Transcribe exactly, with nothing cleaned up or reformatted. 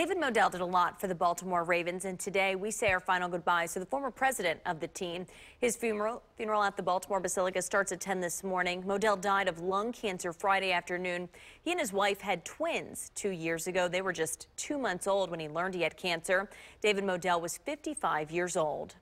David Modell did a lot for the Baltimore Ravens, and today we say our final goodbyes to the former president of the team. His funeral, funeral at the Baltimore Basilica starts at ten this morning. Modell died of lung cancer Friday afternoon. He and his wife had twins two years ago. They were just two months old when he learned he had cancer. David Modell was fifty-five years old.